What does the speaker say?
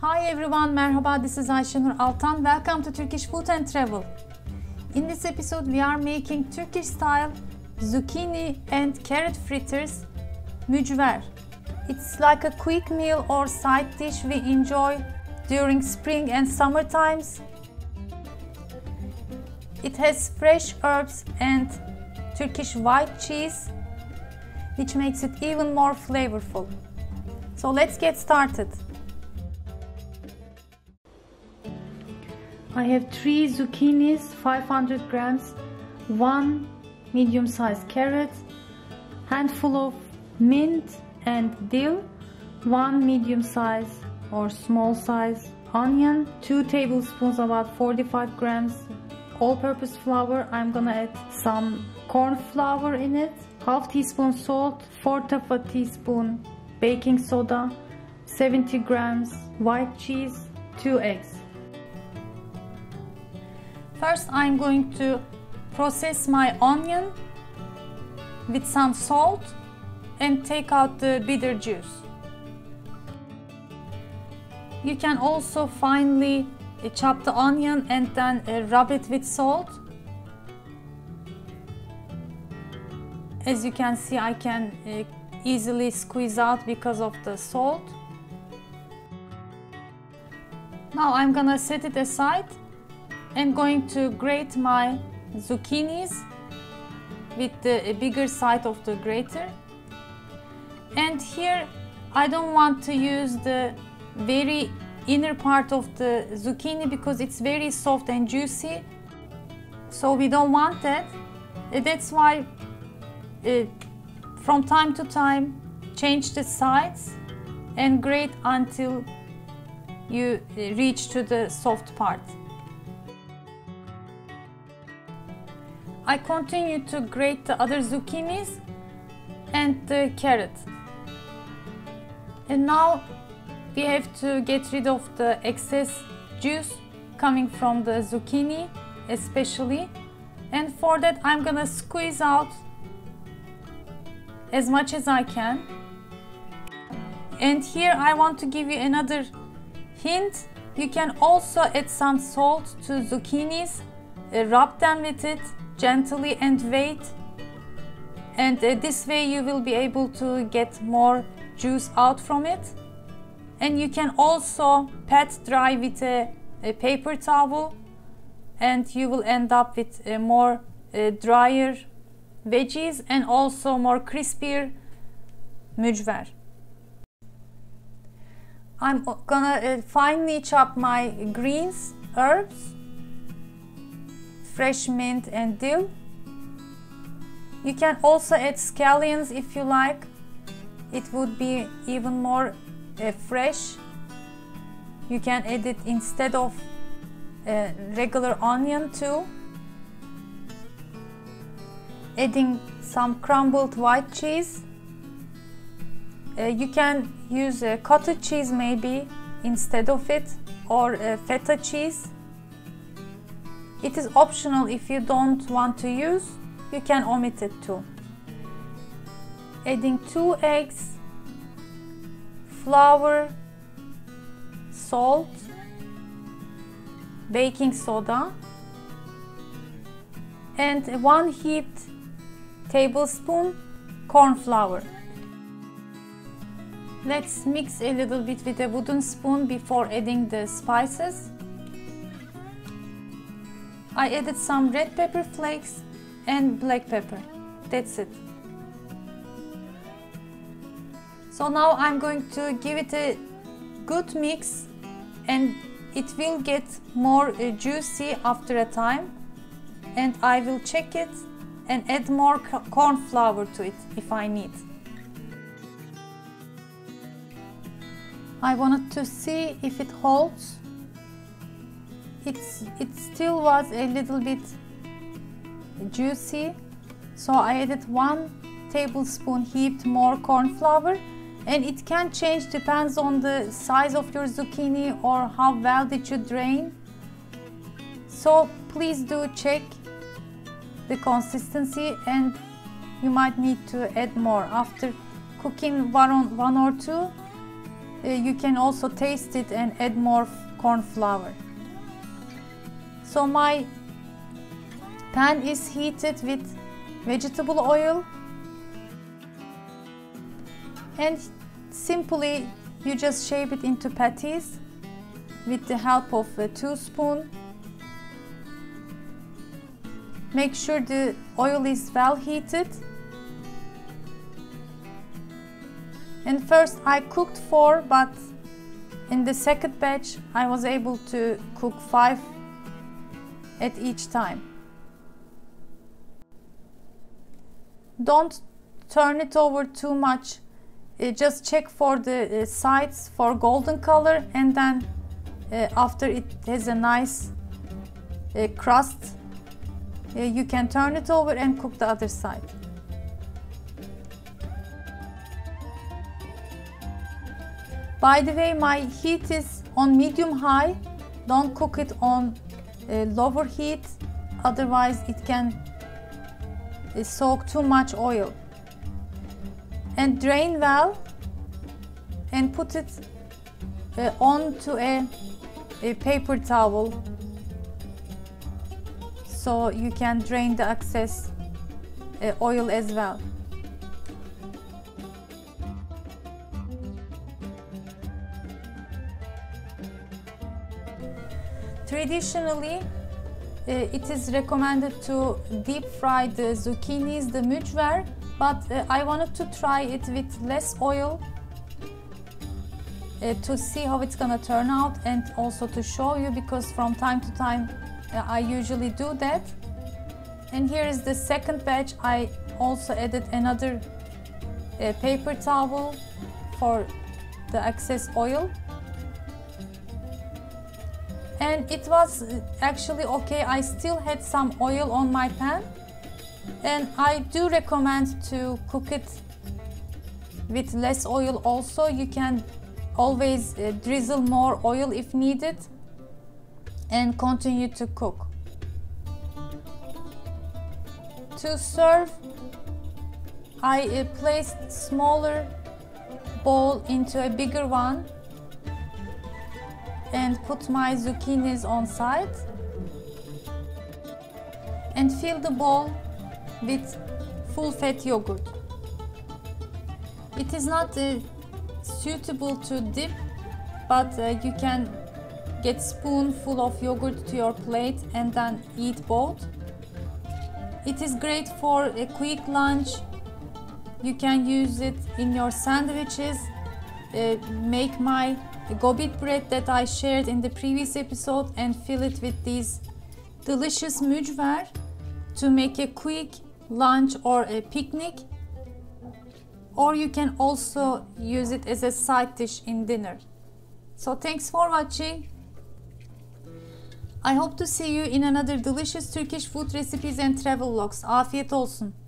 Hi everyone, merhaba. This is Ayşenur Altan. Welcome to Turkish Food and Travel. In this episode, we are making Turkish-style zucchini and carrot fritters, mücver. It's like a quick meal or side dish we enjoy during spring and summer times. It has fresh herbs and Turkish white cheese, which makes it even more flavorful. So let's get started. I have 3 zucchinis, 500 grams, 1 medium-sized carrot, handful of mint and dill, 1 medium-sized or small-sized onion, 2 tablespoons, about 45 grams, all-purpose flour. I'm gonna add some corn flour in it, half teaspoon salt, 1/4 teaspoon baking soda, 70 grams white cheese, 2 eggs. First, I'm going to process my onion with some salt and take out the bitter juice. You can also finely chop the onion and then rub it with salt. As you can see, I can easily squeeze out because of the salt. Now I'm gonna set it aside. I'm going to grate my zucchinis with the bigger side of the grater. And here I don't want to use the very inner part of the zucchini because it's very soft and juicy. So we don't want that. That's why from time to time change the sides and grate until you reach to the soft part. I continue to grate the other zucchinis and the carrot. And now we have to get rid of the excess juice coming from the zucchini especially. And for that I'm gonna squeeze out as much as I can. And here I want to give you another hint. You can also add some salt to zucchinis, rub them with it gently and wait, and this way you will be able to get more juice out from it. And you can also pat dry with a paper towel, and you will end up with a more drier veggies and also more crispier mücver. I'm gonna finely chop my greens, herbs, fresh mint and dill. You can also add scallions if you like. It would be even more fresh. You can add it instead of regular onion too. Adding some crumbled white cheese. You can use cottage cheese maybe instead of it, or feta cheese. It is optional. If you don't want to use, you can omit it too. Adding 2 eggs, flour, salt, baking soda, and 1 heaped tablespoon corn flour. Let's mix a little bit with a wooden spoon before adding the spices. I added some red pepper flakes and black pepper. That's it. So now I'm going to give it a good mix, and it will get more juicy after a time. And I will check it and add more corn flour to it if I need. I wanted to see if it holds. It still was a little bit juicy, so I added 1 tablespoon heaped more corn flour. And it can change, depends on the size of your zucchini or how well did you drain. So please do check the consistency, and you might need to add more. After cooking one or two, you can also taste it and add more corn flour. So my pan is heated with vegetable oil, and simply you just shape it into patties with the help of a teaspoon. Make sure the oil is well heated. And first I cooked 4, but in the second batch I was able to cook 5 at each time. Don't turn it over too much. Just check for the sides for golden color, and then after it has a nice crust, you can turn it over and cook the other side. By the way, my heat is on medium-high. Don't cook it on lower heat, otherwise it can soak too much oil. And drain well and put it onto a paper towel, so you can drain the excess oil as well. Traditionally, it is recommended to deep fry the zucchinis, the mücver, but I wanted to try it with less oil to see how it's gonna turn out, and also to show you, because from time to time I usually do that. And here is the second batch. I also added another paper towel for the excess oil. And it was actually okay. I still had some oil on my pan, and I do recommend to cook it with less oil also. You can always drizzle more oil if needed and continue to cook. To serve, I placed smaller bowl into a bigger one and put my zucchinis on side, and fill the bowl with full fat yogurt. It is not suitable to dip, but you can get spoonful of yogurt to your plate and then eat both. It is great for a quick lunch. You can use it in your sandwiches. Make my gobit bread that I shared in the previous episode and fill it with these delicious mücver to make a quick lunch or a picnic, or you can also use it as a side dish in dinner. So thanks for watching. I hope to see you in another delicious Turkish food recipes and travel vlogs. Afiyet olsun.